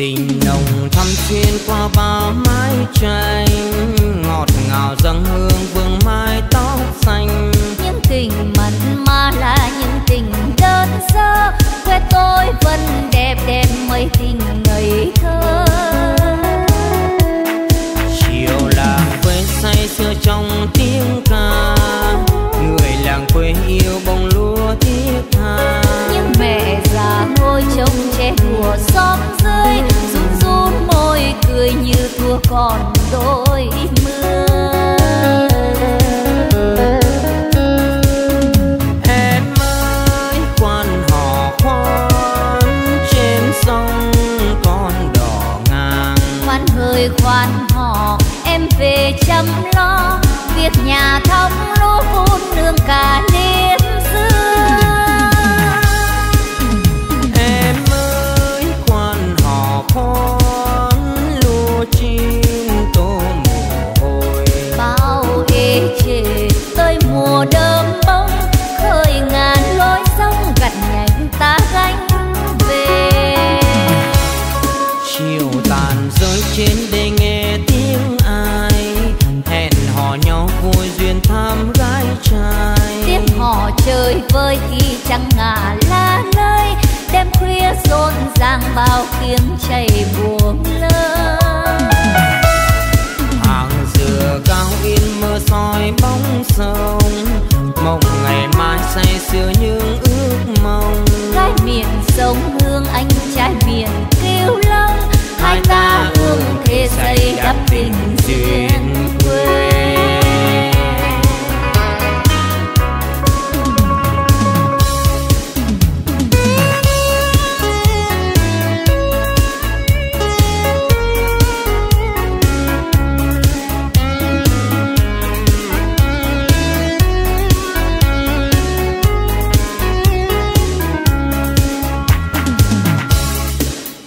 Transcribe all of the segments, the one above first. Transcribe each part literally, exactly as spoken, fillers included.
tình nồng thắm xuyên qua bao mái tranh, ngọt ngào dâng hương vương mái tóc xanh. Những tình mặn mà là những tình đơn sơ, quê tôi vẫn đẹp đẹp mấy tình ngây thơ. Chiều làng quê say sưa trong tiếng ca, người làng quê yêu bông lúa thiết tha. Những mẹ già ngồi trông trẻ đùa xóm dưới, run run môi cười như thua còn đôi mưa. Em ơi quan hò khoan, trên sông con đỏ ngang. Khoan hơi khoan hò em về chăm lo, việc nhà thóc lúa vun nương cả niềm xưa. Em ơi quan hò khoan, lúa chim tô mồ hôi. Bao ê chề tới mùa đơm bông, khơi ngàn lối sông gặt nhánh ta gánh về. Chiều tàn rơi trên đê nghe tiếng ai hẹn hò nhau vui duyên thăm gái trai. Tiếp họ chơi vơi khi trăng ngả lá nơi, đêm khuya rộn ràng bao tiếng chảy buồn lơ. Hàng dừa cao yên mơ soi bóng sông, mộng ngày mai say sưa những ước mong. Gái miền sông hương anh trai miền kiêu lông, hai ta hương thế xây đắp tình duyên quê.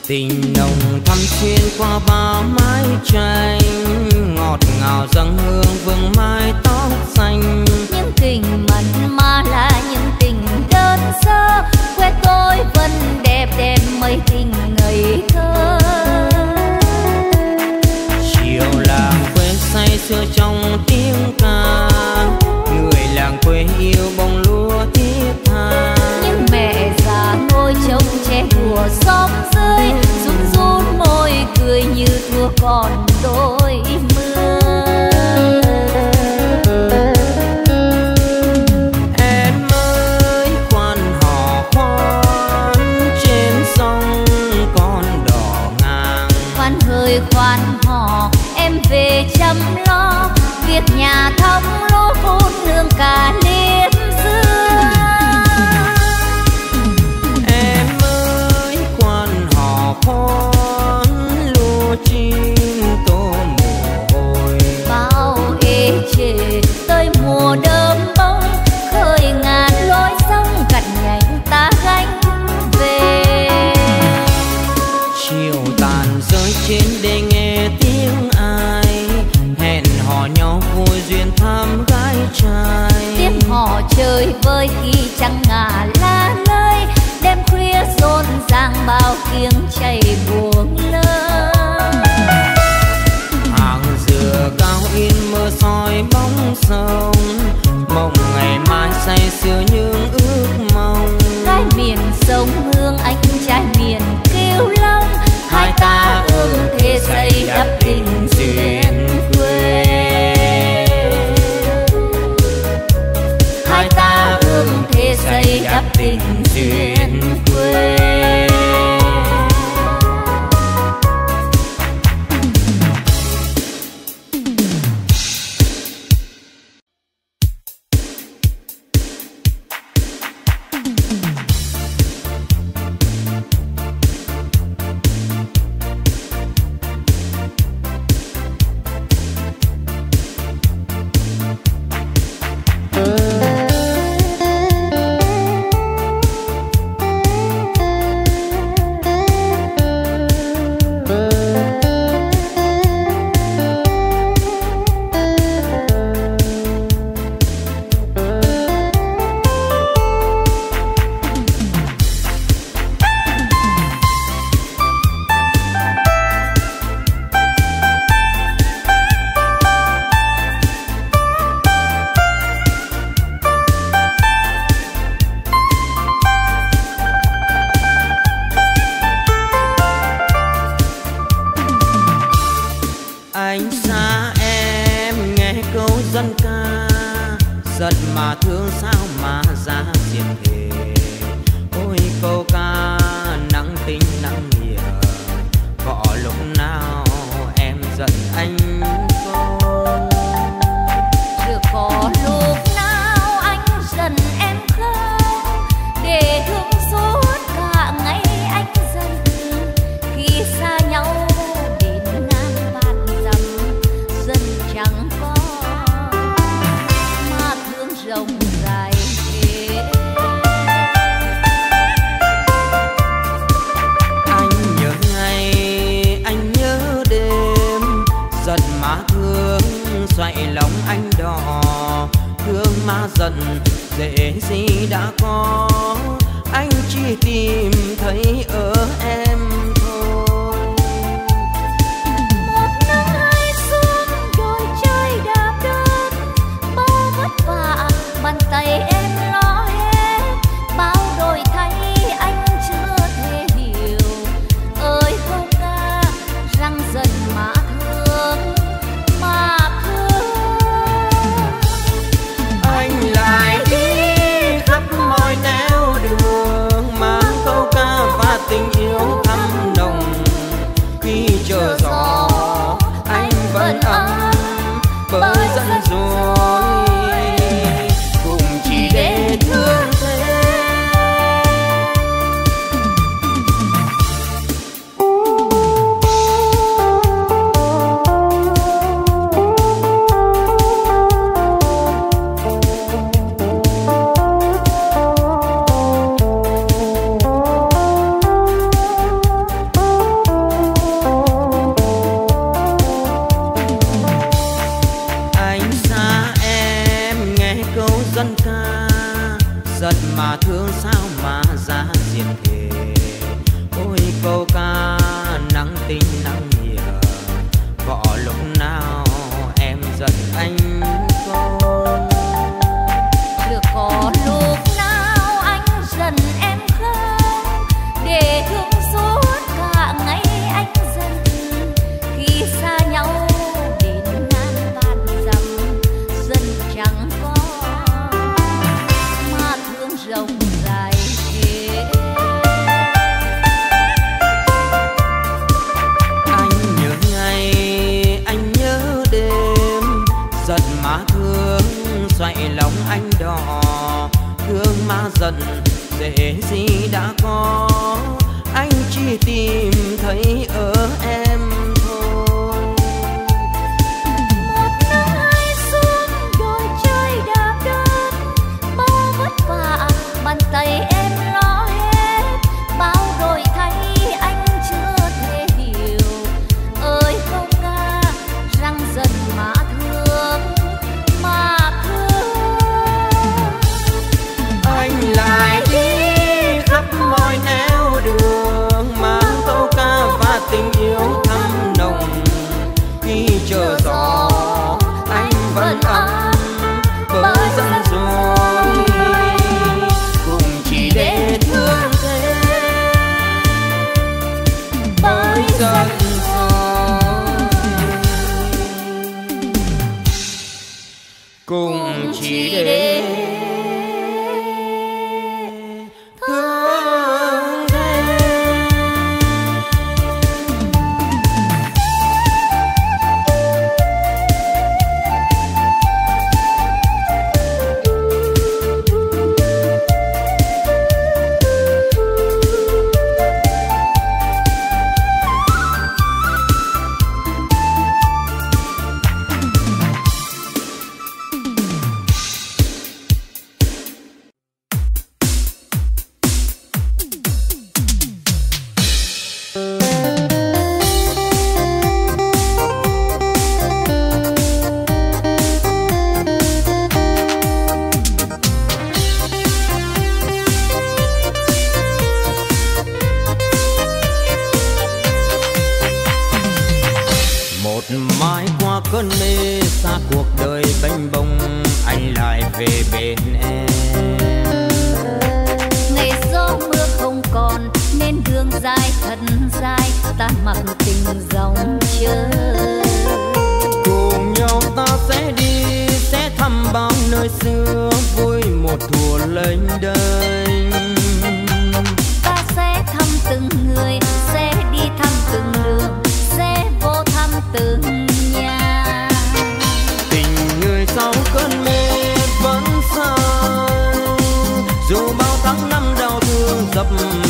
Tình nồng thắm xuyên qua bao mái tranh, ngọt ngào dâng hương vương mái tóc xanh. Những tình mặn mà là những tình đơn sơ, quê tôi vẫn đẹp đẹp mấy tình ngây thơ. Chiều làng quê say sưa trong tiếng ca, người làng quê yêu bông lúa thiết tha. Những mẹ già ngồi trông trẻ đùa xóm dưới, run run môi cười như thua còn đôi mưa. Em ơi quan hò khoan, trên sông con đỏ ngang. Khoan hơi khoan hò em về chăm lo, việc nhà thóc lúa vun nương cả niềm xưa. Khoan lúa chim tô mồ hôi. Bao ê chề tới mùa đơm bông, khơi ngàn lối sông gặt nhánh ta gánh về. Chiều tàn rơi trên đê nghe tiếng ai hẹn hò nhau vui duyên thăm gái trai. Tiếp họ chơi vơi khi trăng ngả lá nơi, đêm khuya rộn ràng bao tiếng chảy buồn lơ. Hàng dừa cao in mơ soi bóng sông, mộng ngày mai say sưa những ước mong. Gái miền sông hương anh trai miền kiêu lông, hai ta ước thế xây đắp tình duyên quê. Hai ta ước thế xây đắp tình duyên quê. anh xa em nghe câu dân ca, giật mà thương sao mà ra diệt thề. Ôi câu ca nắng tính nắng nghĩa, có lúc nào em giận anh không? Chưa có lúc nào anh giận em không, để thương suốt cả ngày anh giận. Khi xa nhau đến ngang bàn dặm, dân chẳng có mà thương rồng dài. Xoay lòng anh đỏ thương má giận dễ gì đã có, anh chỉ tìm thấy ở em thôi. Một nắng hai xuân đôi chơi đạp đơn, bao vất vả bàn tay em lo hết, bao đổi thay anh chưa thể hiểu. Ơi câu ca răng giận má thương mà tình yêu thắm nồng, khi chờ gió anh vẫn ấm bởi giận dỗi, cùng chỉ để thương thế. Tan mặc tình dòng chơi nơi xưa vui một thùa lênh đênh. Ta sẽ thăm từng người, sẽ đi thăm từng đường, sẽ vô thăm từng nhà. Tình người sau cơn mê vẫn say, dù bao tháng năm đau thương dập vùi.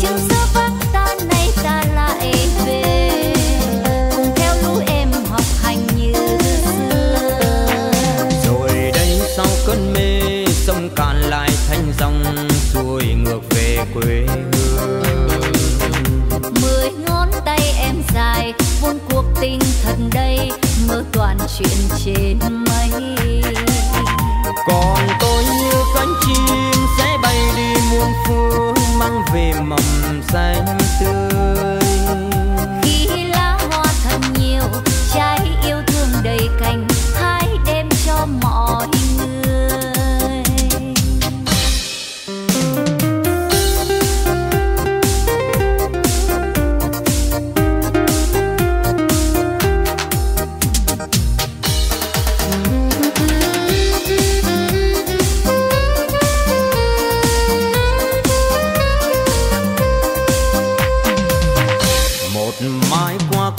Chừng xưa vắng ta nay ta lại về, cùng theo lũ em học hành như xưa. Rồi đây sau cơn mê sông cạn lại thành dòng xuôi ngược về quê hương. Mười ngón tay em dài vốn cuộc tình thật đây, mơ toàn chuyện trên mây. Còn tôi như cánh chim sẽ bay đi muôn phương, mang về mầm xanh tươi. Khi lá hoa thật nhiều, trái yêu thương đầy cành, hãy đem cho mọi người.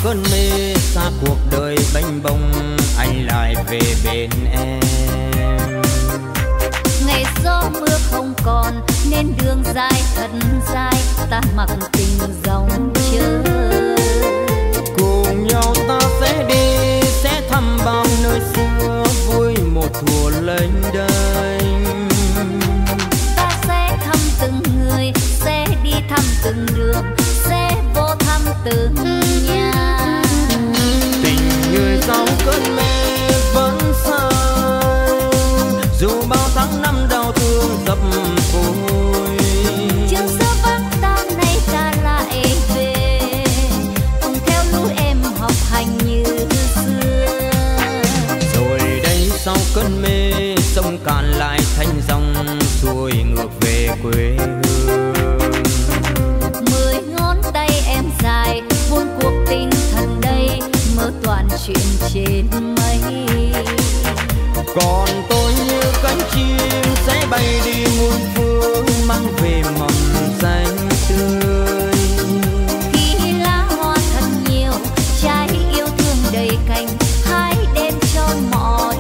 Cơn mê xa cuộc đời bánh bông, anh lại về bên em. Ngày gió mưa không còn nên đường dài thật dài, ta mặc tình dòng chờ. Cùng nhau ta sẽ đi, sẽ thăm bao nơi xưa vui một thùa lênh đênh. Ta sẽ thăm từng người, sẽ đi thăm từng đường, sẽ vô thăm từng nhà. Người sau cơn mê vẫn say, dù bao tháng năm đau thương dập vùi. Chừng xưa vắng ta nay ta lại về, cùng theo lũ em học hành như xưa. Rồi đây sau cơn mê sông cạn lại thành dòng xuôi ngược về quê hương. Mười ngón tay em dài buông cuộc tình thật đây, mơ toàn chuyện trên mây. Còn tôi như cánh chim sẽ bay đi muôn phương, mang về mầm xanh tươi. Khi lá hoa thật nhiều, trái yêu thương đầy cành, hãy đem cho mọi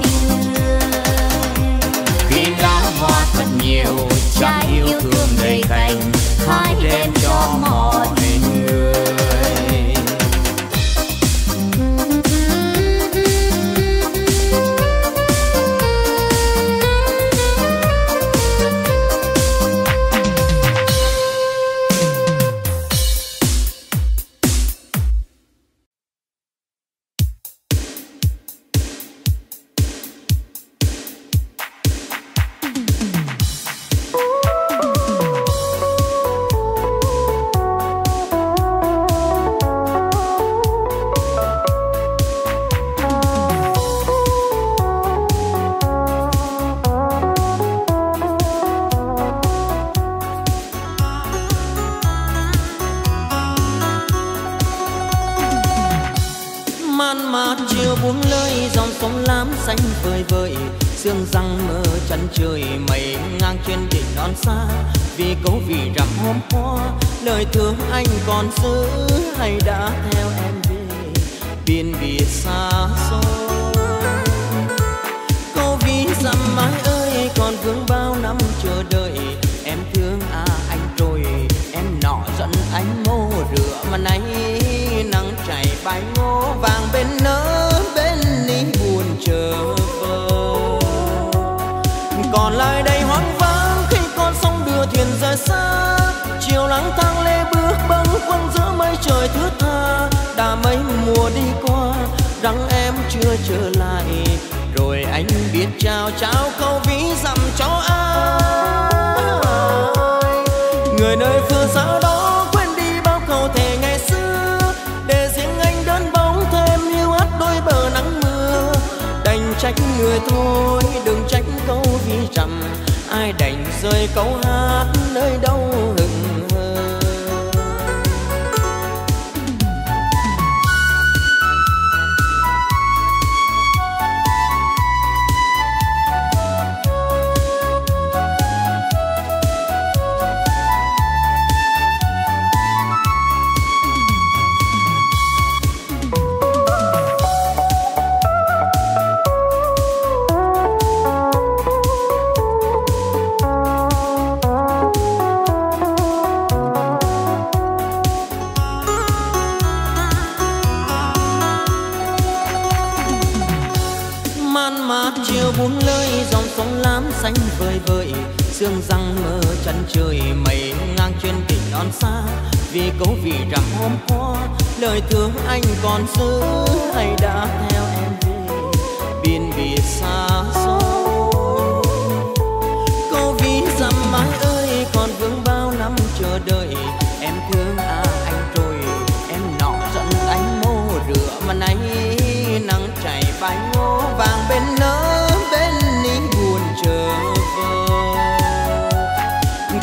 người. Khi lá hoa thật nhiều, trái yêu thương đầy cành, hãy đem cho mọi người. buông lơi dòng sóng lam xanh vời vợi, sương răng mơ chắn trời mây ngang trên đỉnh non xa. Vì cấu vì rằng hôm qua lời thương anh còn giữ, hay đã theo em về biên biệt xa xôi. Câu ví dặm mãi ơi, còn vương bao năm chờ đợi. Em thương à anh rồi, em nọ giận anh mô rửa mà nay nắng chảy vai ngô vàng bên nỡ bên ní buồn chờ vơ.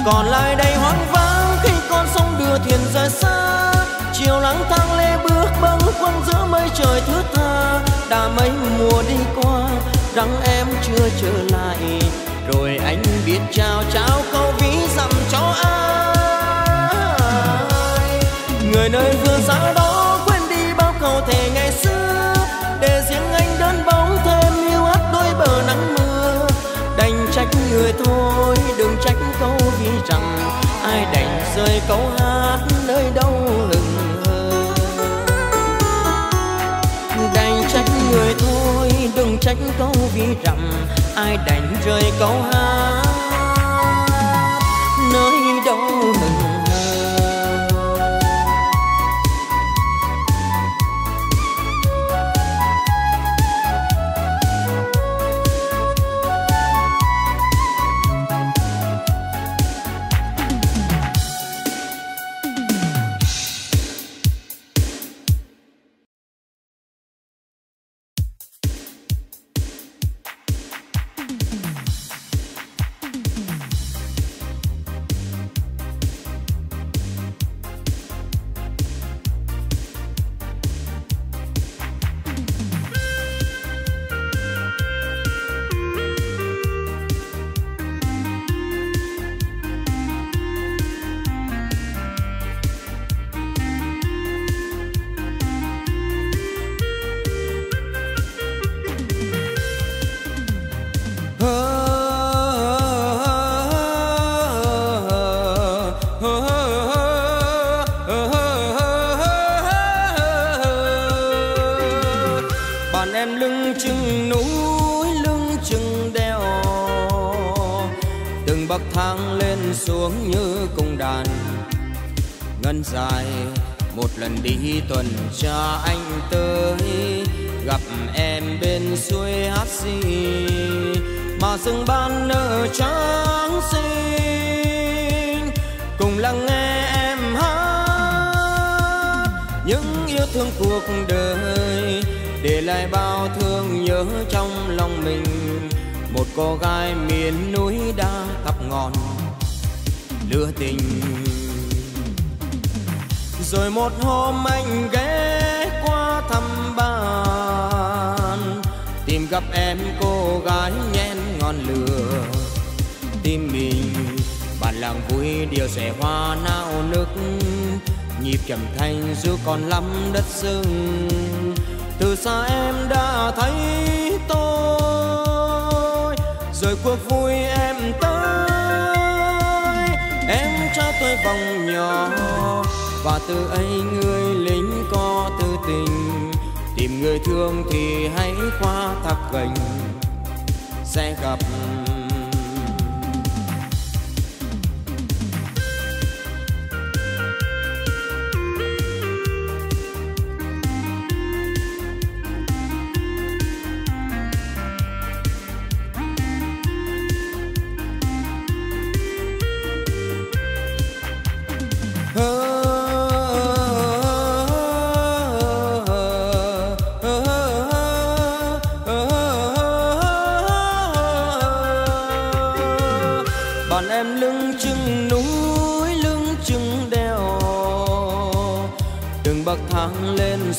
Còn lại đây hoang vắng khi con sông đưa thuyền rời xa, chiều lắng thang lê bước bâng khuâng giữa mây trời thướt tha. Đã mấy mùa đi qua rằng em chưa trở lại, rồi anh biết chào chào câu ví dặm cho ai. Người nơi vừa xa đó quên đi bao câu thề ngày xưa, để riêng anh đơn bóng thêm hiu hắt đôi bờ nắng mưa. Đành trách người thôi đừng trách câu ví rằng, ai đành rơi câu hát nơi đâu hừng hờ. Đành trách người thôi đừng trách câu ví rằng, ai đành rơi câu hát nơi đâu hừng. Dài một lần đi tuần tra anh tới gặp em bên suối Hát Xì mà rừng ban nở trắng xinh. Cùng lắng nghe em hát những yêu thương cuộc đời, để lại bao thương nhớ trong lòng mình. Một cô gái miền núi đã thắp ngọn lửa tình. Rồi một hôm anh ghé qua thăm bạn, tìm gặp em cô gái nhen ngọn lửa tim mình. Bản làng vui điều rẻ hoa nao nức, nhịp trầm thanh dù còn lắm đất rừng. Từ xa em đã thấy tôi, rồi cuộc vui em tới. Em trao tôi vòng nhỏ, và từ ấy người lính có tư tình. Tìm người thương thì hãy qua thác gành sẽ gặp.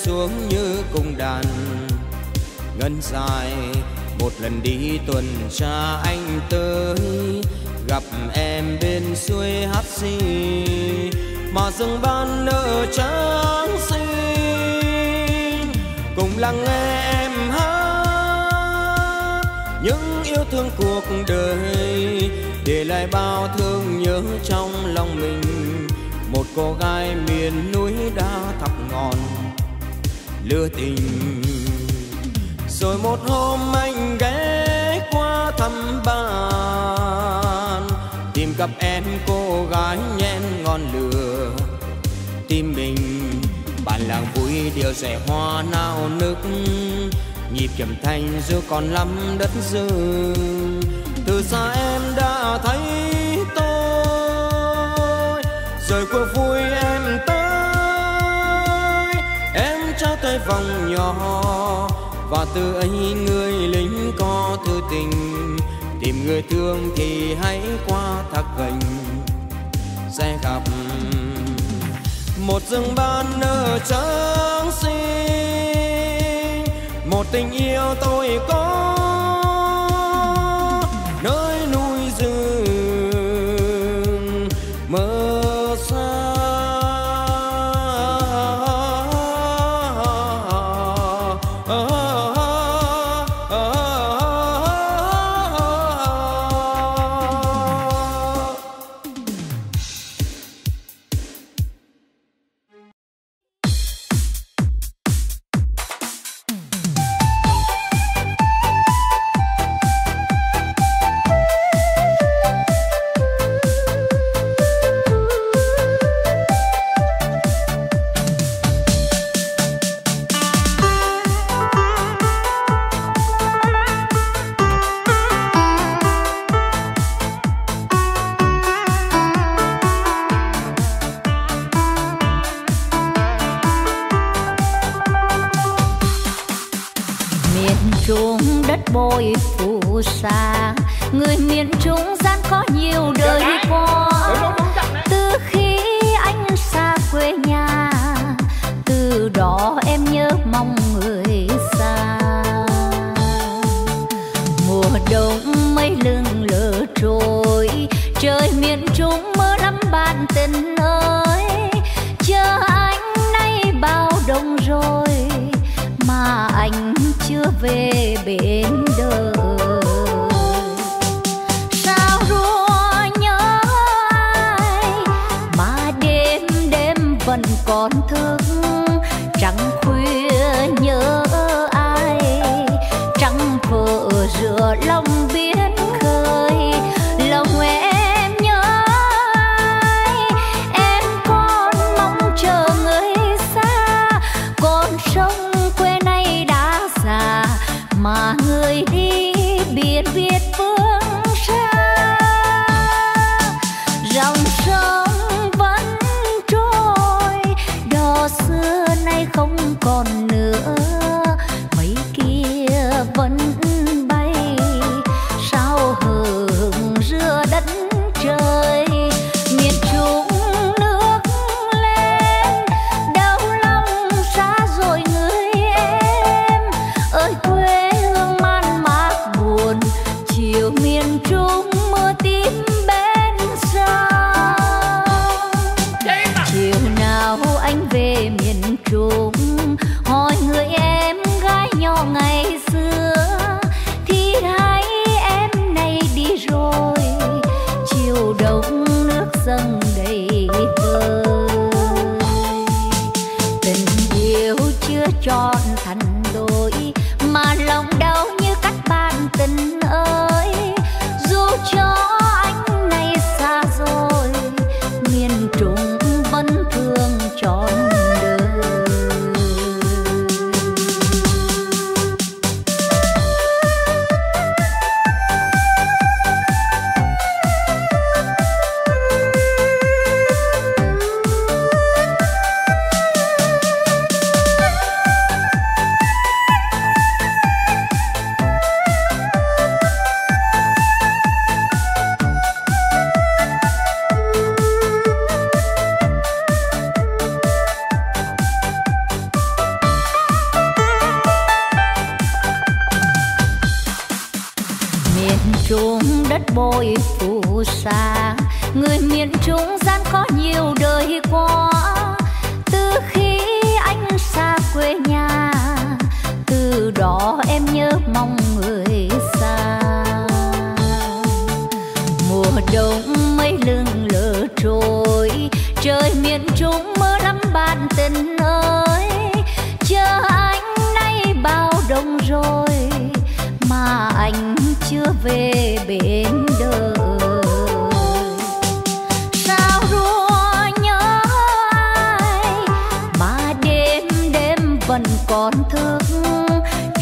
Xuống như cung đàn ngân dài, một lần đi tuần tra anh tới gặp em bên suối Hát Xì mà rừng ban nở trắng xinh. Cùng lắng nghe em hát những yêu thương cuộc đời, để lại bao thương nhớ trong lòng mình. Một cô gái miền núi đã thắp ngọn lửa tình. Rồi một hôm anh ghé qua thăm bạn, tìm gặp em cô gái nhen ngọn lửa tim mình. Bạn làng vui điều rẻ hoa nao nức, nhịp trầm thanh giữa còn lắm đất rừng. Từ xa em đã thấy tôi, rồi cuộc vui em tới. Em trao tay vòng nhỏ, và từ ấy người lính có thư tình. Tìm người thương thì hãy qua Thác Gành, sẽ gặp một rừng ban nở trắng xinh, một tình yêu tôi có nơi núi rừng mơ xa.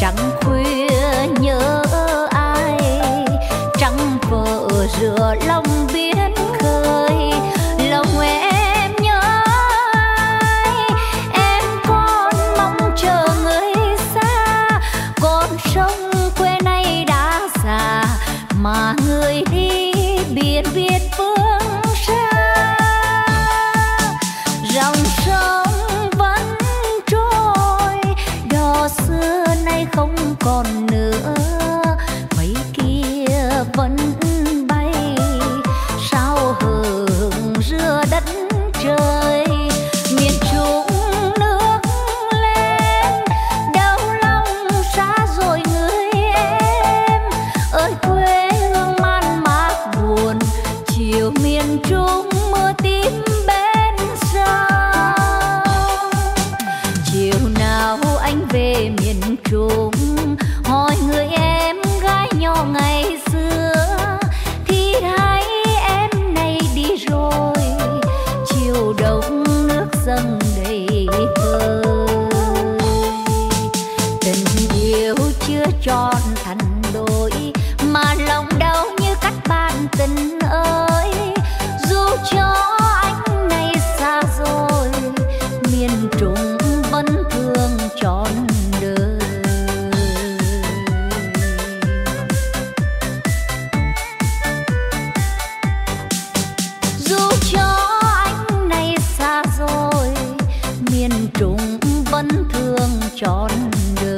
trăng khuya nhớ ai, trăng vợ rửa lòng biết khơi, lòng em nhớ ai. Em con mong chờ người xa, con sông quê này đã già mà người đi biển biết phương xa. Dòng sông vẫn trôi, đò xưa nay không còn nữa, mấy kia vẫn bay sao hưởng rưa đất trời. Miền Trung nước lên đau lòng xa rồi người em, ơi quê hương man mác buồn, chiều miền Trung mưa tím bên sông. Chiều nào anh về miền Trung hỏi người em gái nhỏ ngày xưa, thì thấy em này đi rồi, chiều đông nước dâng đầy vơi. Tình yêu chưa tròn thành đôi mà lòng đau như cắt bàn tình ơi. Dù cho anh này xa rồi, miền Trung vẫn thương trọn đời. Dù cho anh này xa rồi, miền Trung vẫn thương trọn đời.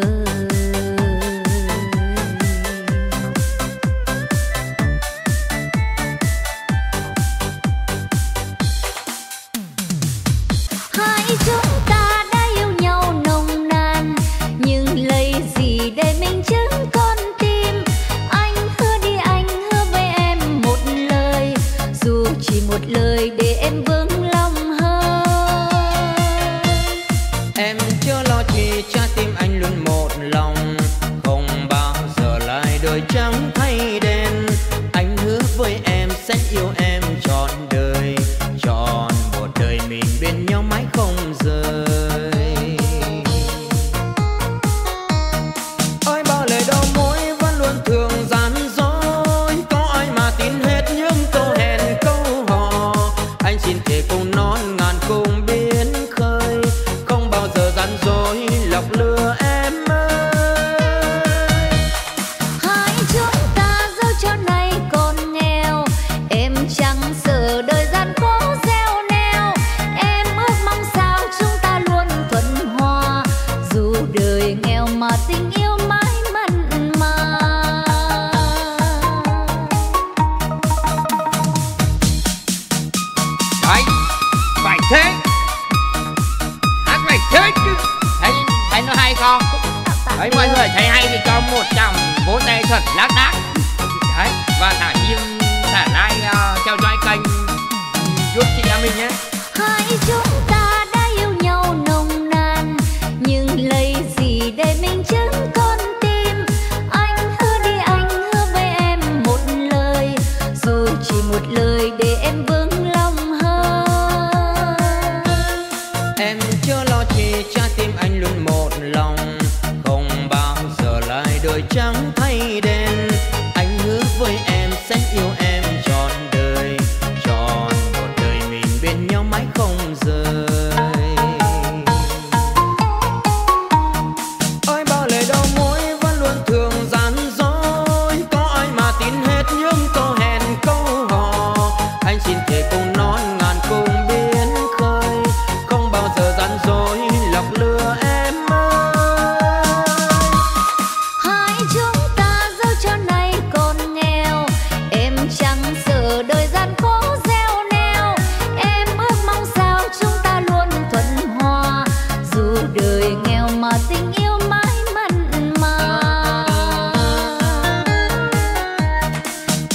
Hãy chúng ta đã yêu nhau nồng nàn, nhưng lấy gì để minh chứng con tim? Anh hứa đi, anh hứa với em một lời, dù chỉ một lời để em vững lòng hơn. Em chưa lo chi trái tim anh luôn một lòng, không bao giờ lại đổi trắng thay đen. Anh hứa với em sẽ yêu em trọn đời, trọn một đời mình bên nhau mãi không rời. Ôi bao lời đau mối vẫn luôn thường gian dối, có ai mà tin hết những câu hẹn câu hò. Anh xin thề cùng non ngàn cùng biến khơi, không bao giờ gian dối lọc lừa em ơi. Hai chúng ta dẫu cho nay còn nghèo, em chẳng sợ đời gian khó gieo neo. Em ước mong sao chúng ta luôn thuận hòa, dù đời nghèo mà tình yêu mãi mặn mà. Đấy, phải thế, hát phải thế chứ. Thấy, thấy nó hay không? Đấy, mọi người thấy hay thì cho một chồng vỗ tay thật lác đác. Đấy, và thả tim, thả like, uh, theo dõi kênh giúp chị em mình nhé. Hai chúng ta đã yêu nhau nồng nàn, nhưng lấy gì để minh chứng con tim? Anh hứa đi, anh hứa với em một lời, dù chỉ một lời để em vững lòng hơn. Em chưa lo chi trái tim anh luôn một lòng, không bao giờ lại đổi trắng thay đen. Anh hứa với em sẽ yêu em trọn đời, trọn một đời mình bên nhau mãi không rời. Ôi bao lời đau mối vẫn luôn thường gian dối, có ai mà tin hết những câu hẹn câu hò. Anh xin thề cùng non ngàn cùng biến khơi, không bao giờ gian dối lọc lừa em ơi. Hai chúng ta dẫu cho nay còn nghèo, em chẳng sợ đời gian khó gieo neo. Em ước mong sao chúng ta luôn thuận hòa, dù đời nghèo mà tình yêu mãi mặn mà.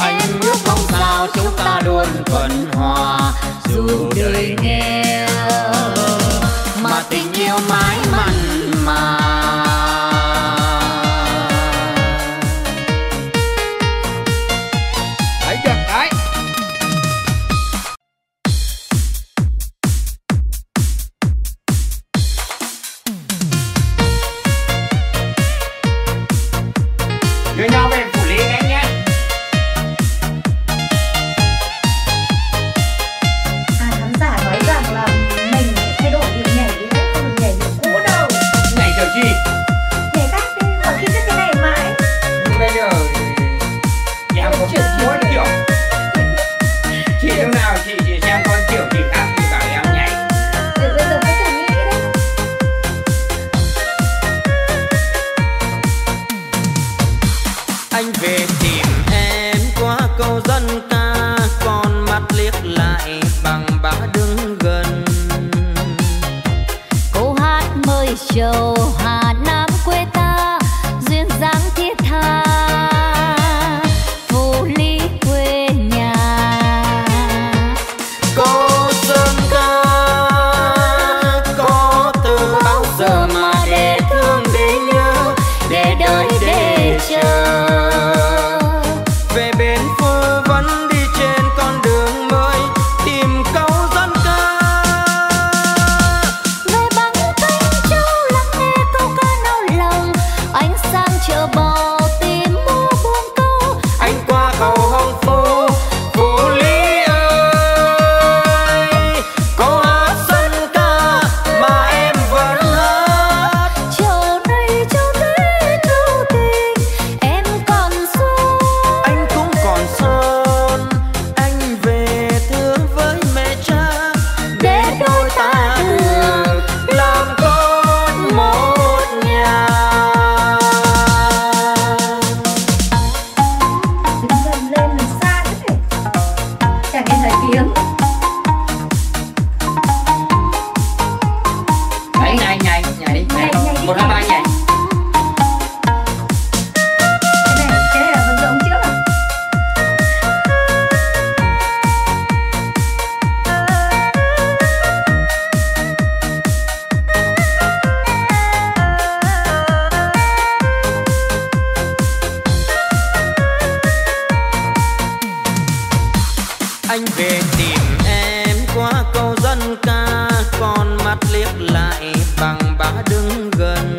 Anh ước mong sao chúng ta luôn thuận hòa, dù đời nghèo mà tình yêu mãi mặn mà. Thấy chưa? Đấy. về tìm em qua câu dân ca, con mắt liếc lại bằng bã đứng gần. Câu hát mời trầu Hà Nam quê ta duyên dáng thiết tha, phù lý quê nhà cô sơn ca có từ bao giờ mà để thương để nhớ để đợi để chờ. Về bên phố vẫn đi trên con đường mới tìm câu dân ca, người bằng cánh châu lắng nghe câu ca nao lòng, anh sang chợ bò tìm mua buông câu, anh qua cầu Hồng Phố Phú Lý ơi. Câu hát dân ca mà em vẫn hát, chiều nay châu thấy câu tình em còn son, anh cũng còn son. Anh về thương với mẹ cha để đôi ta thương làm con một nhà. Dần lên là xa thế, chẳng nghe thấy tiếng. Đấy, nhảy nhảy nhảy nhảy một hai ba nhảy. Cái này cái này là vận động trước à? Anh về tìm em qua câu dân ca, con mắt liếc lại bằng bã đứng gần.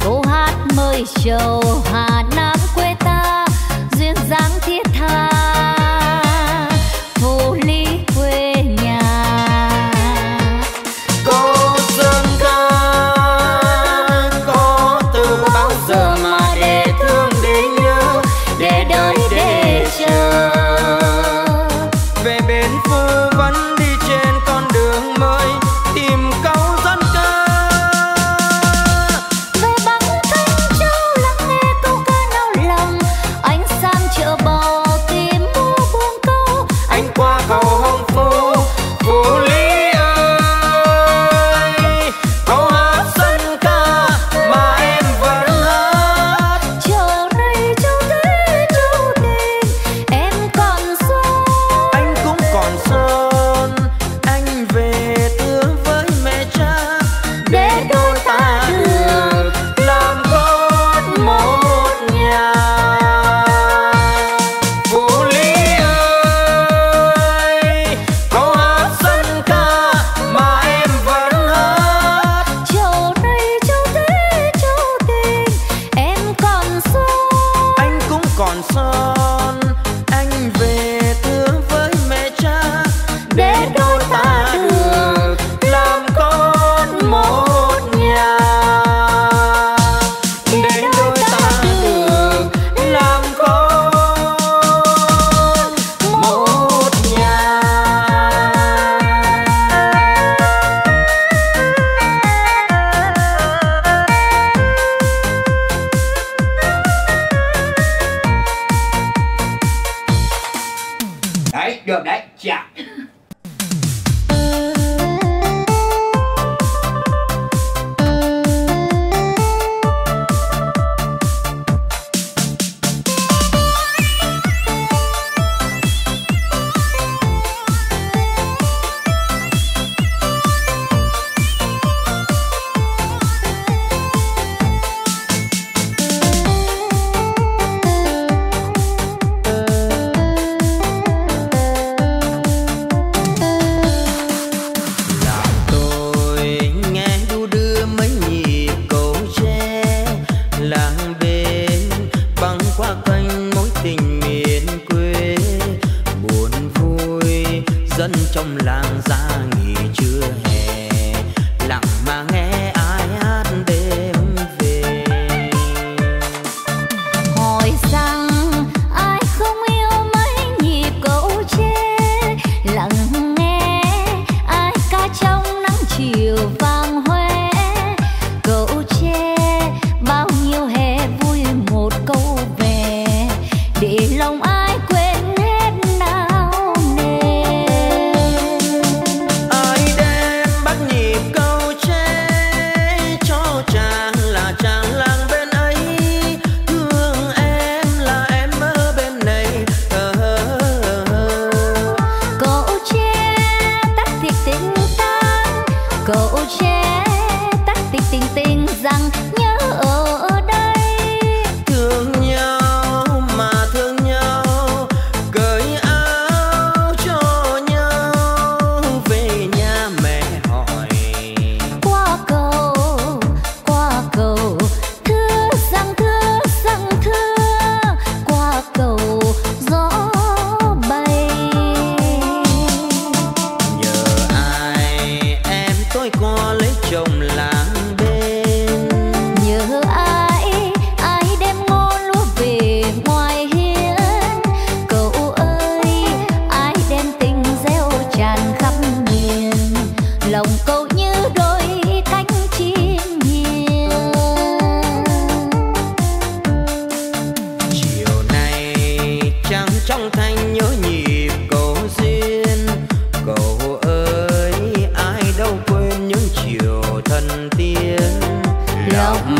Câu hát mời trầu Hà Nam quê ta duyên dáng thiết tha, phù lý quê nhà cô sơn ca có từ bao giờ mà để thương để nhớ để đợi để chờ. Về bên phố vẫn đi trên con đường mới tìm câu dân ca, người bằng cánh châu lắng nghe câu ca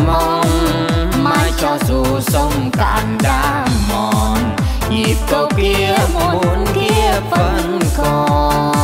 mong mãi cho dù sông cạn đã mòn, nhịp câu kia muốn kia vẫn còn.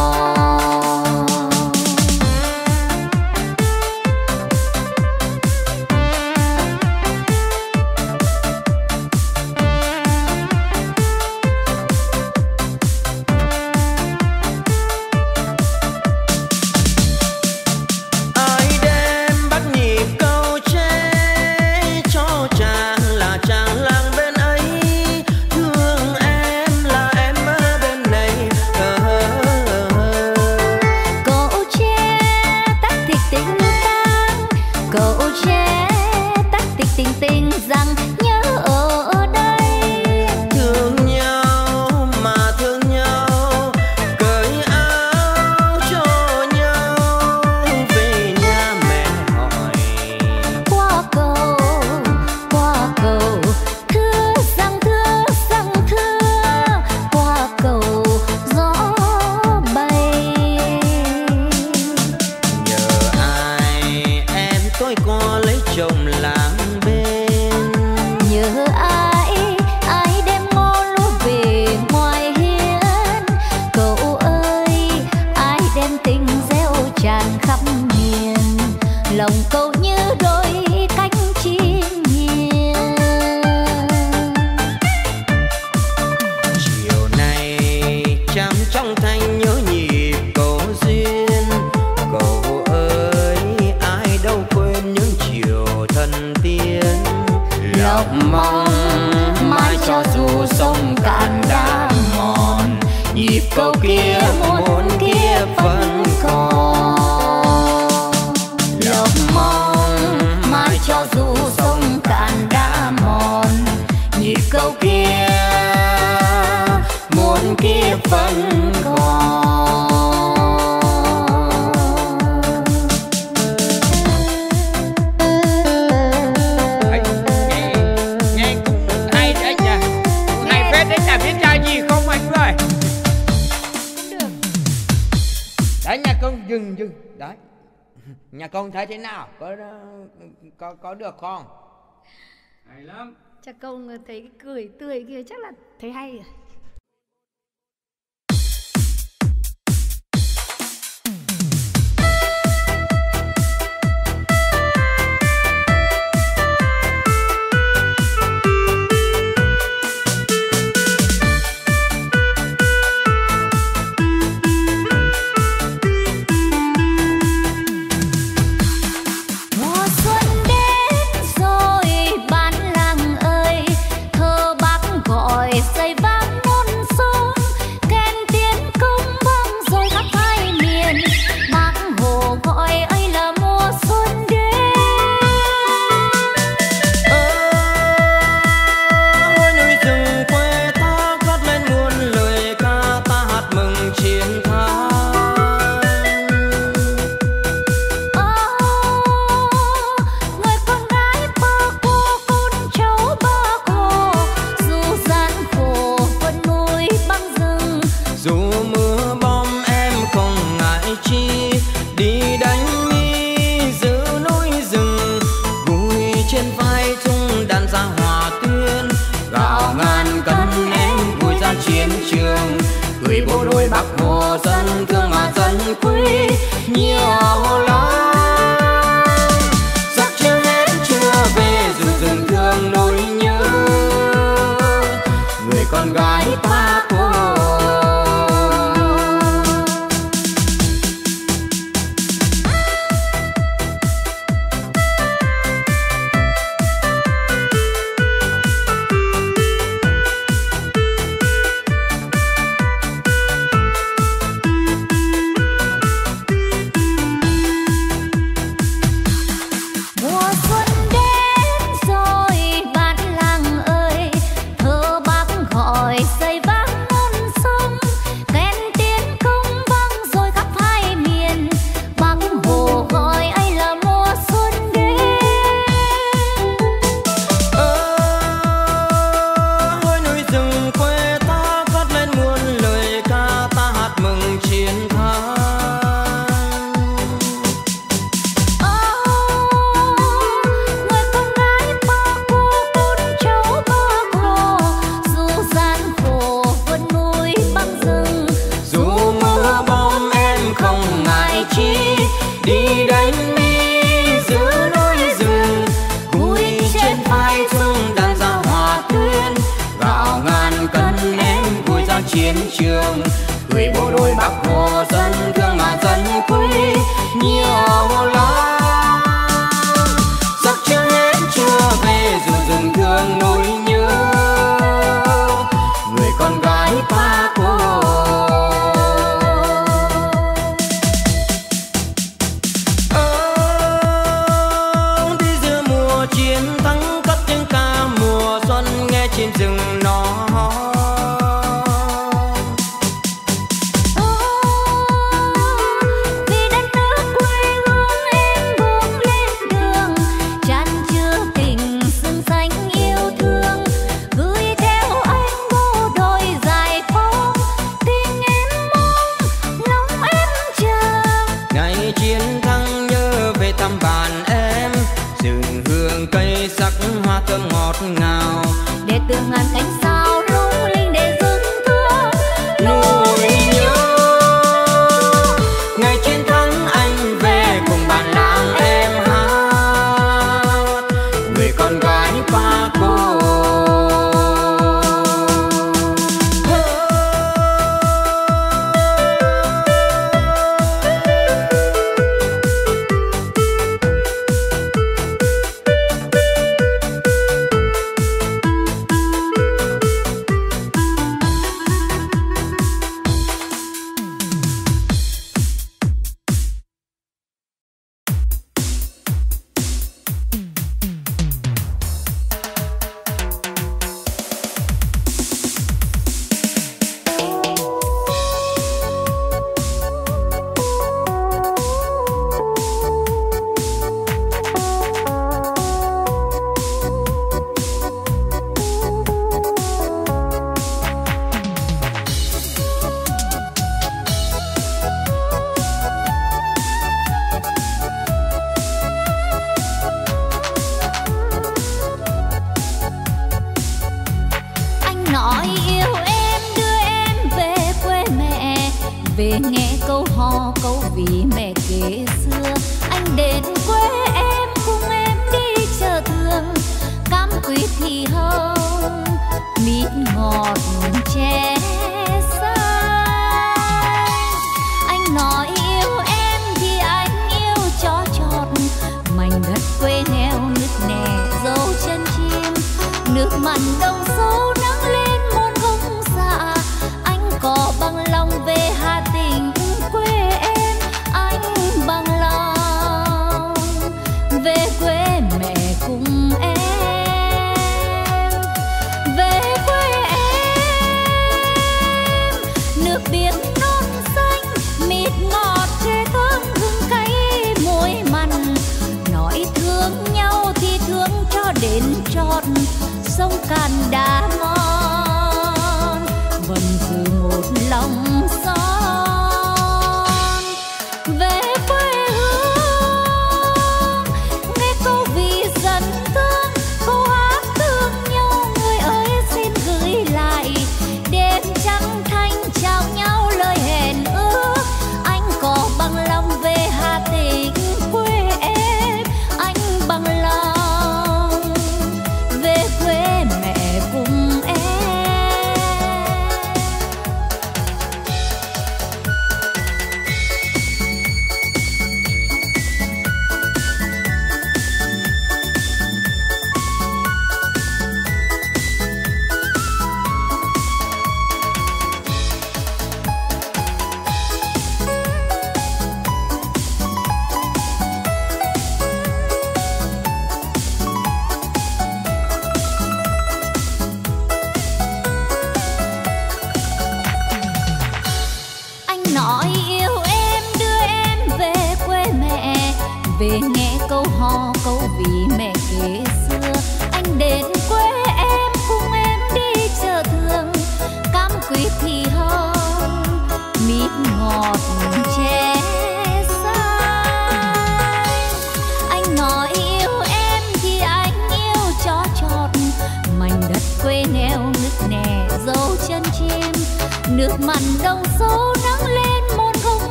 Nhà con thấy thế nào? Có có, có được không? Hay lắm. Chắc con thấy cái cười tươi kia chắc là thấy hay rồi. trường, người bộ đội Bắc Hồ dân thương mà dân quý nhiều lắm. Giặc chưa hết chưa về dù rừng thương nỗi nhớ, người con gái ta cô.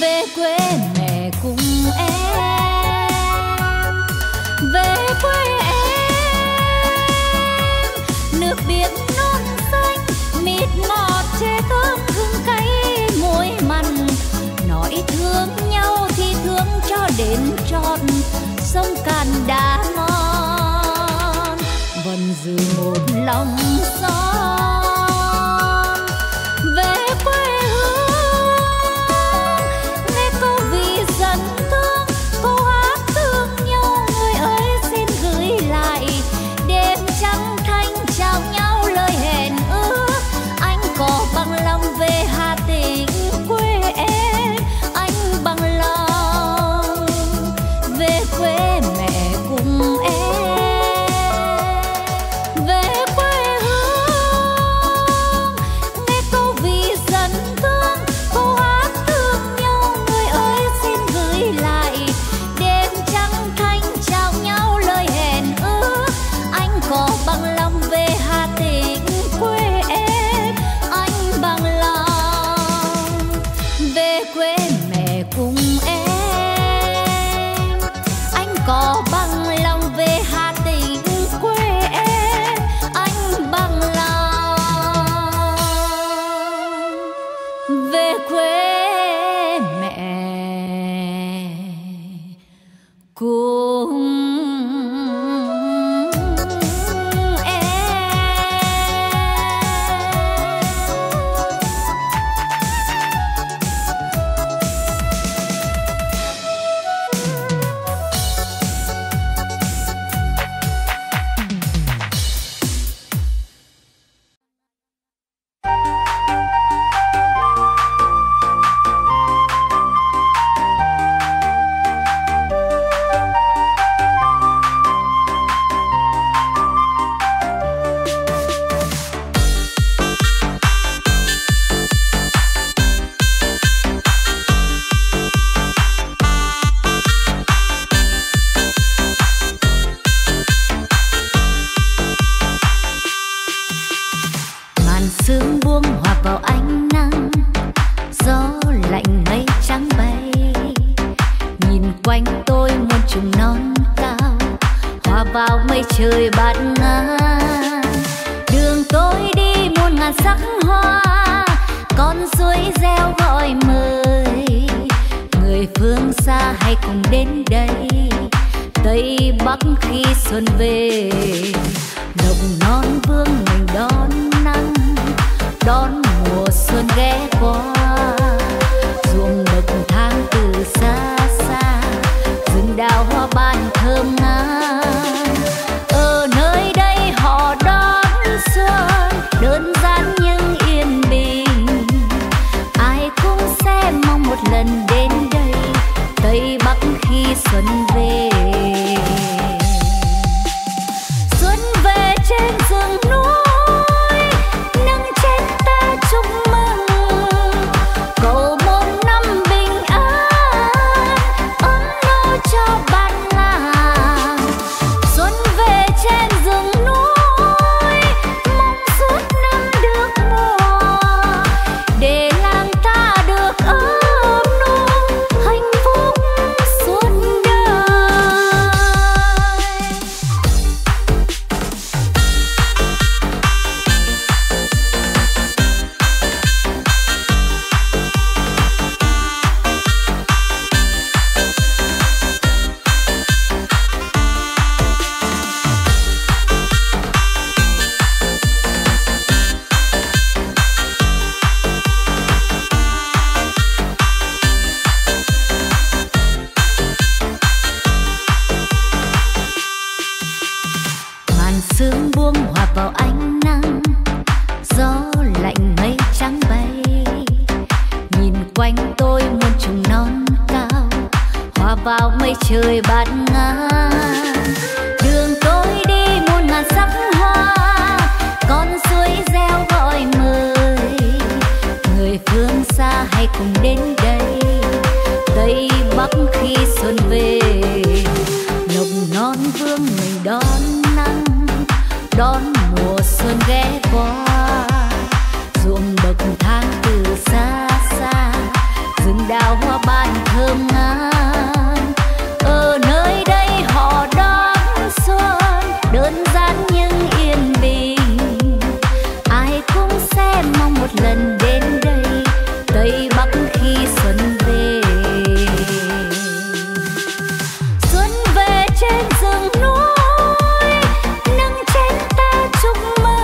Về quê mẹ cùng em, lòng son về quê hương. Nghe câu vì dần thương, câu hát thương nhau người ơi xin gửi lại. Đêm trăng thanh trao nhau lời hẹn ước, anh có bằng lòng về Hà Tĩnh quê em. Anh bằng lòng về quê mẹ cùng em. Mơ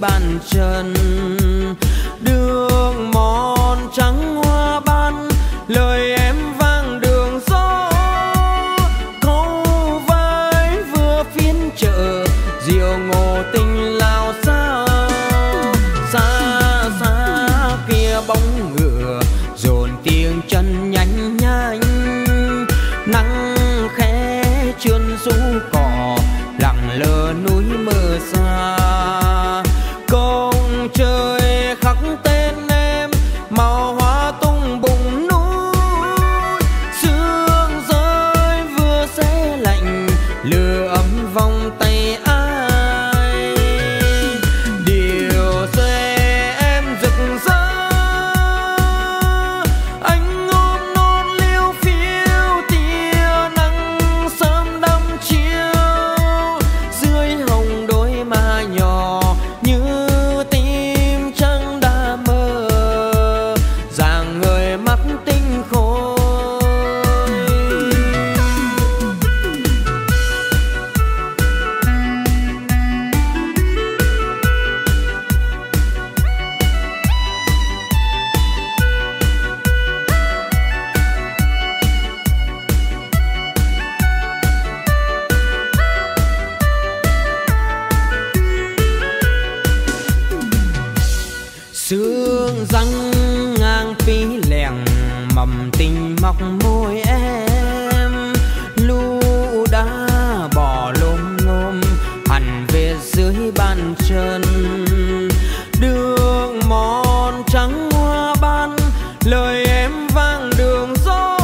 bàn trần, đường mòn trắng hoa ban, lời em vang đường gió. Câu vai vừa phiên chợ, rượu ngô tình lao xa. Xa xa kia bóng ngựa, dồn tiếng chân nhanh nhanh. Nắng khẽ trườn xuống cỏ, lặng lờ núi mơ xa. Công trời khắc tên em, màu hoa tung bùng núi. Sương rơi vừa xé lạnh, lửa ấm vòng tay ai. Điều xe em rực rỡ, anh ôm non liêu phiêu. Tia nắng sớm đắm chiều, dưới hồng đôi má nhỏ như tim trắng đã mơ. Rạng người mắt tinh khôi, sương răng ngang phí lèng, mầm tình mọc môi em. Lũ đá bỏ lôm lôm, hằn về dưới bàn chân. Đường mòn trắng hoa ban, lời em vang đường gió.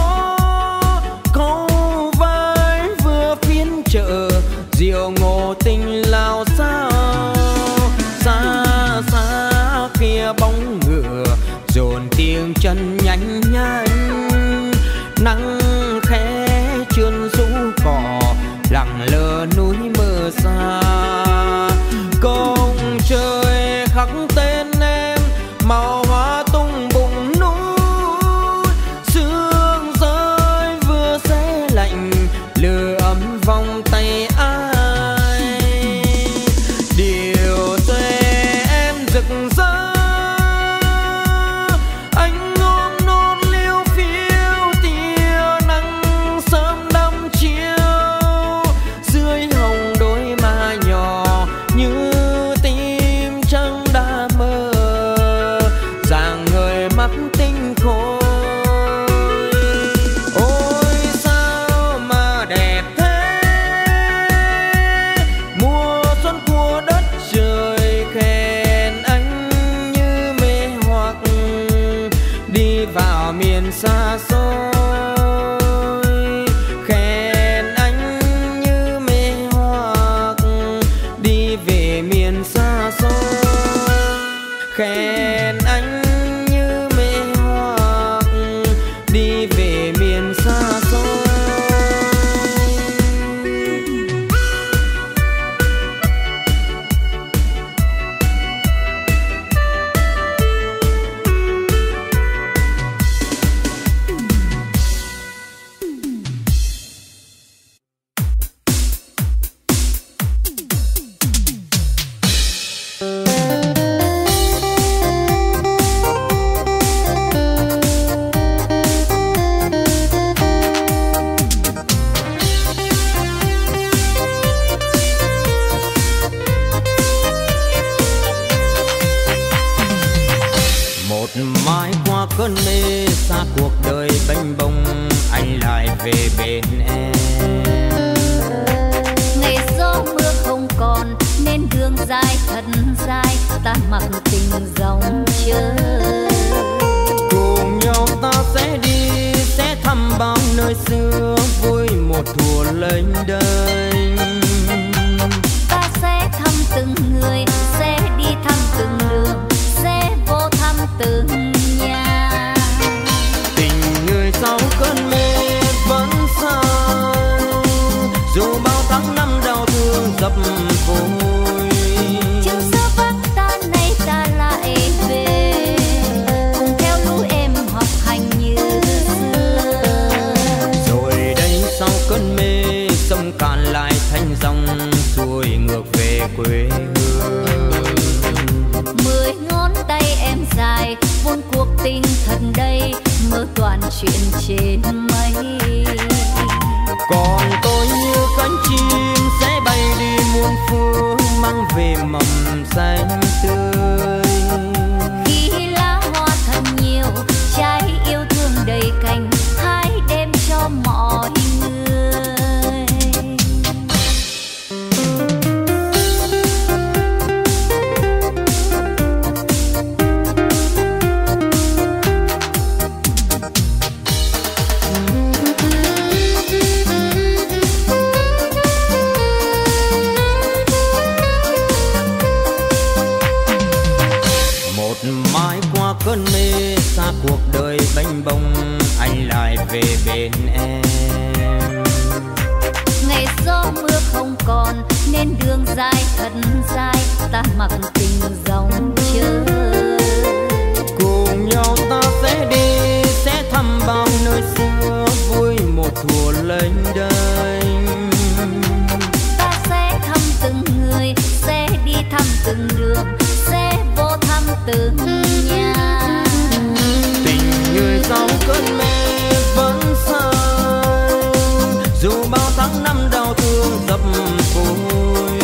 Câu vai vừa phiên chợ, rượu ngô tình lao xa. Xa xa kia bóng ngựa, dồn tiếng chân nhanh nhanh. Nắng khẽ trườn rũ cỏ, lặng lờ núi mơ xa. Công trời khắc tên em, màu hoa tung bùng núi. Sương rơi vừa xé lạnh, lửa ấm vòng tay ai. Điều thuê em rực rỡ, miền xa xôi khen anh như mê hoặc. Đi về miền xa xôi khen anh như mê hoặc. Đi về miền xa xôi. Mãi qua cơn mê xa cuộc đời bênh bông, anh lại về bên em. Ngày gió mưa không còn nên đường dài thật dài, ta mặc tình dòng chờ. Cùng nhau ta sẽ đi, sẽ thăm bao nơi xưa, vui một thủa lênh đênh. Ta sẽ thăm từng người, sẽ đi thăm từng đường, sẽ vô thăm từng. Sau cơn mê vẫn xa, dù bao tháng năm đau thương dập vùi. Chiều xưa vắng ta nay ta lại về, cùng theo lũ em học hành như xưa. Rồi đây sau cơn mê sông cạn chuyện trên mây. Còn tôi như cánh chim sẽ bay đi muôn phương, mang về mầm xanh tươi. Khi lá hoa thơm nhiều, trái yêu thương đầy cành, hãy đem cho mọi người. Cơn mê xa cuộc đời bánh bông, anh lại về bên em. Ngày gió mưa không còn nên đường dài thật dài, ta mặc tình dòng chờ. Cùng nhau ta sẽ đi, sẽ thăm bao nơi xưa, vui một thùa lênh đênh. Ta sẽ thăm từng người, sẽ đi thăm từng đường, sẽ vô thăm từng nhà. Người sau cơn mê vẫn say, dù bao tháng năm đau thương dập vùi.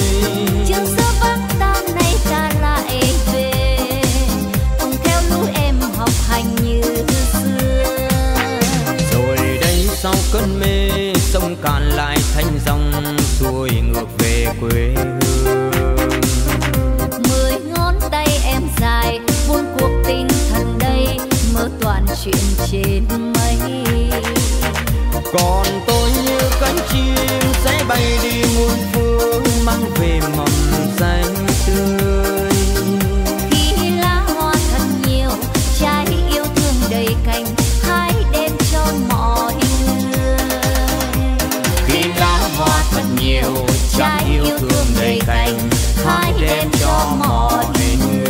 Trường xa vắng ta nay ta lại về, cùng theo lũ em học hành như xưa. Rồi đây sau cơn mê sông cạn lại thành dòng, xuôi ngược về quê hương. Mười ngón tay em dài buôn cuộc tình thần đây, mơ toàn chuyện trên mây. Còn tôi như cánh chim sẽ bay đi muôn phương, mang về mầm xanh tươi. Khi lá hoa thật nhiều, trái yêu thương đầy cành, hãy đem cho mọi người. Khi lá hoa thật nhiều, trái yêu thương đầy cành, hãy đem cho mọi người.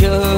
Chờ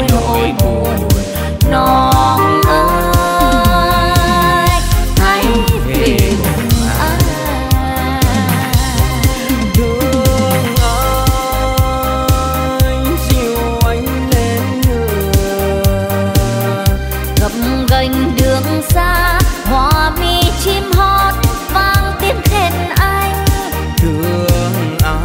nỗi nỗi buồn non ơi, hãy về cùng anh thương anh, dìu anh lên đường gập ghềnh đường xa, hoa mi chim hót vang tiếng khen anh thương anh.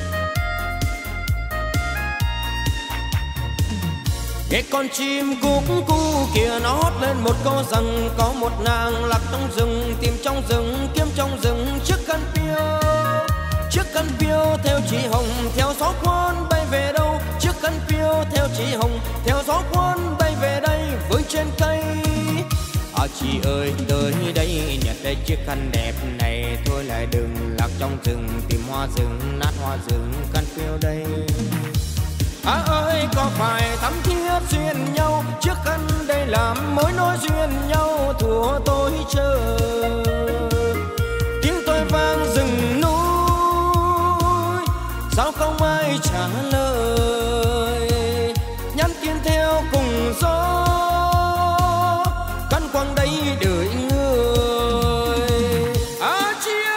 Nghe con chim cúc cu kia nó hót lên một câu rằng có một nàng lạc trong rừng, tìm trong rừng kiếm trong rừng chiếc khăn piêu. Chiếc khăn piêu theo chị hồng theo gió cuốn bay về đâu, chiếc khăn piêu theo chị hồng theo gió cuốn bay về đây với trên cây. À chị ơi tới đây nhặt đây chiếc khăn đẹp này, thôi lại đừng lạc trong rừng tìm hoa rừng nát hoa rừng khăn piêu đây. Á ơi có phải thắm thiết duyên nhau, chiếc khăn đây làm mối nối duyên nhau thủa tôi chờ. Tiếng tôi vang rừng núi, sao không ai trả lời, nhắn tin theo cùng gió, căn quang đây đợi người. Á chị ơi!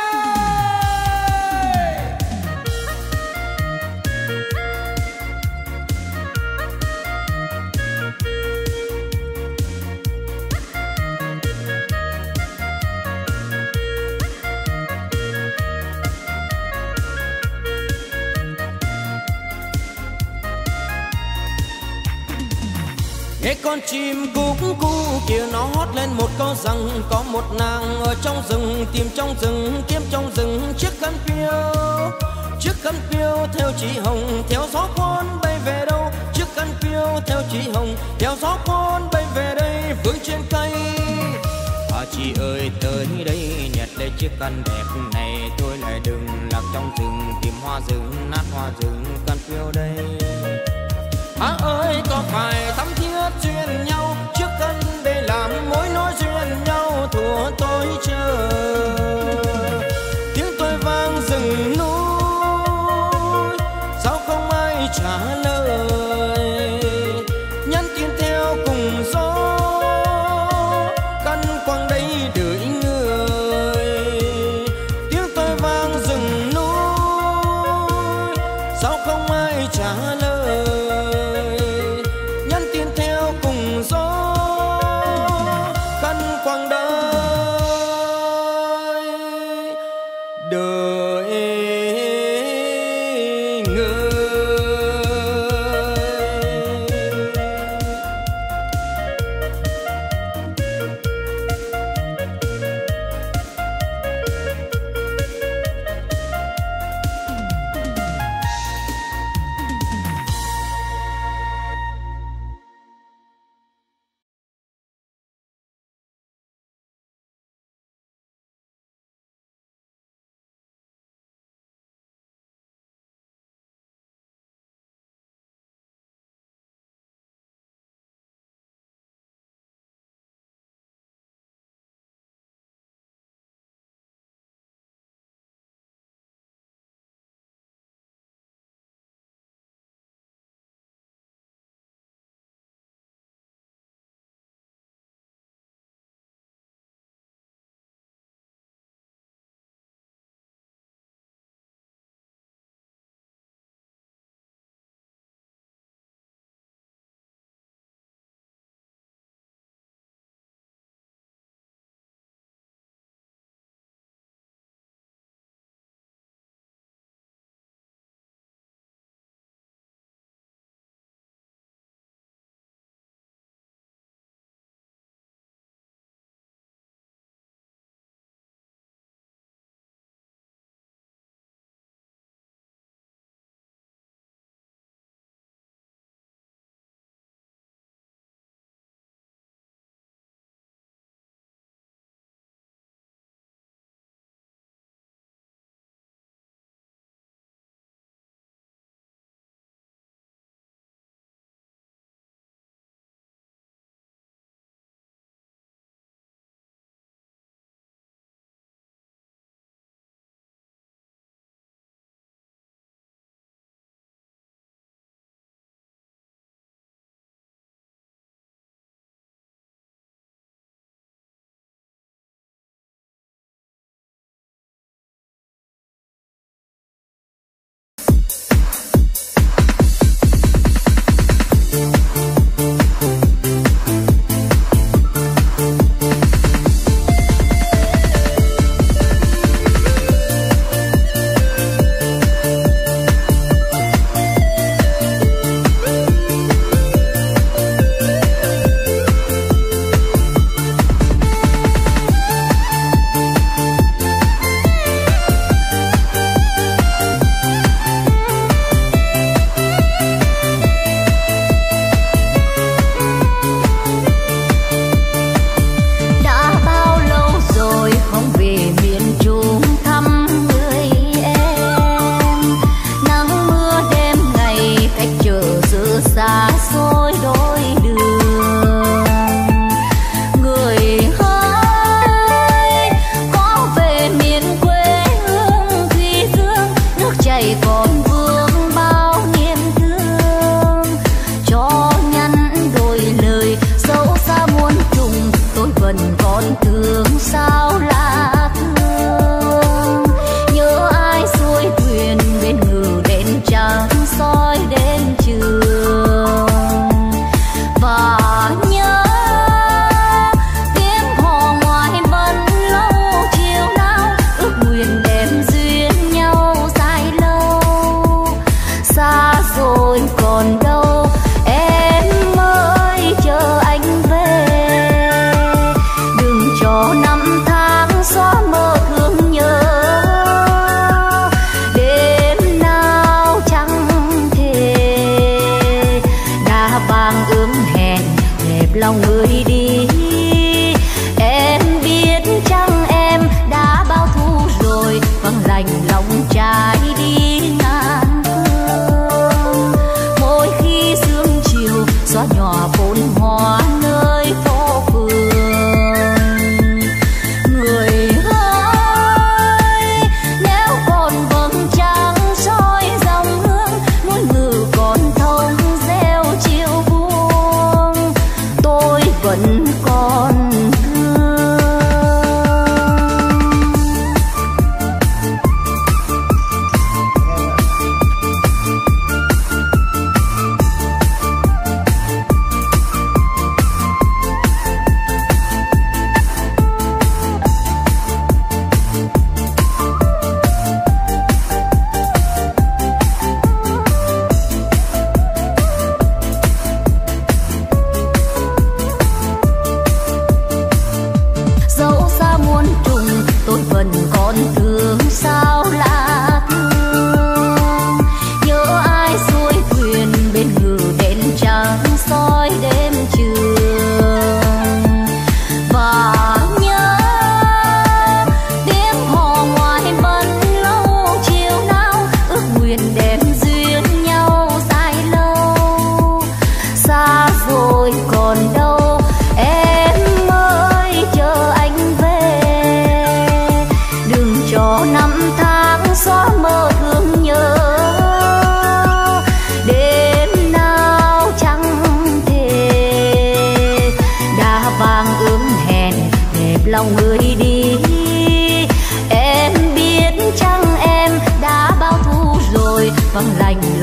Nghe con chim cúc cu kia nó hót lên một câu rằng có một nàng ở trong rừng, tìm trong rừng kiếm trong rừng chiếc khăn piêu. Chiếc khăn piêu theo chị hồng theo gió cuốn bay về đâu, chiếc khăn piêu theo chị hồng theo gió cuốn bay về đây vướng trên cây. À chị ơi tới đây nhặt lấy chiếc khăn đẹp này, thôi lại đừng lạc trong rừng tìm hoa rừng nát hoa rừng khăn piêu đây. Á ơi có phải thắm thiết duyên nhau, chiếc khăn để làm mối nối duyên nhau thủa tôi chờ. Tiếng tôi vang rừng núi, sao không ai trả lời, nhắn tin theo cùng gió, căn quang đây đợi người. Tiếng tôi vang rừng núi, sao không ai trả lời, đời người. Bằng lành